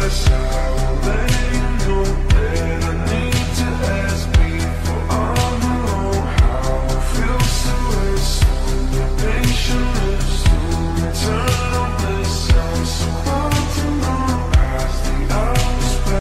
the shower, rain on.